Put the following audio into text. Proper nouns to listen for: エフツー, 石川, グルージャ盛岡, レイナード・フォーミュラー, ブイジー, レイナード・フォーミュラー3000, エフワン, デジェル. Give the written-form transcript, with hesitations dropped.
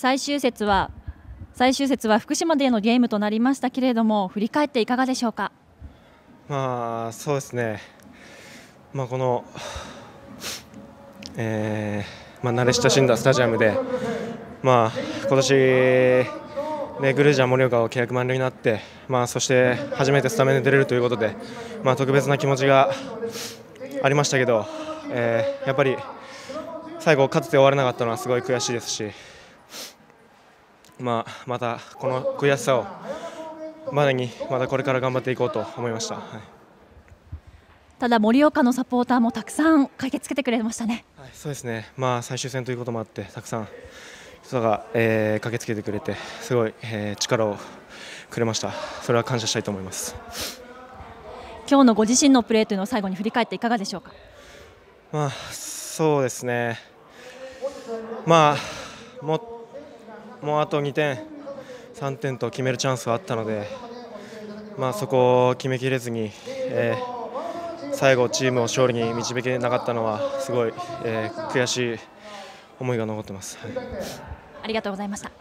最終節は福島でのゲームとなりましたけれども、振り返っていかがでしょうか。そうですね、この、慣れ親しんだスタジアムで、今年グルージャ盛岡を契約満了になって、そして初めてスタメンで出れるということで、特別な気持ちがありましたけど、やっぱり最後勝てて終われなかったのはすごい悔しいですし、またこの悔しさをバネにまたこれから頑張っていこうと思いました。ただ盛岡のサポーターもたくさん駆けつけてくれましたね。そうですね、最終戦ということもあってたくさん人が、駆けつけてくれて、すごい、力をくれました。それは感謝したいと思います。今日のご自身のプレーというのを最後に振り返っていかがでしょうか。そうですね、もうあと2点3点と決めるチャンスはあったので、そこを決めきれずに、最後チームを勝利に導けなかったのはすごい、悔しい思いが残ってます。ありがとうございました。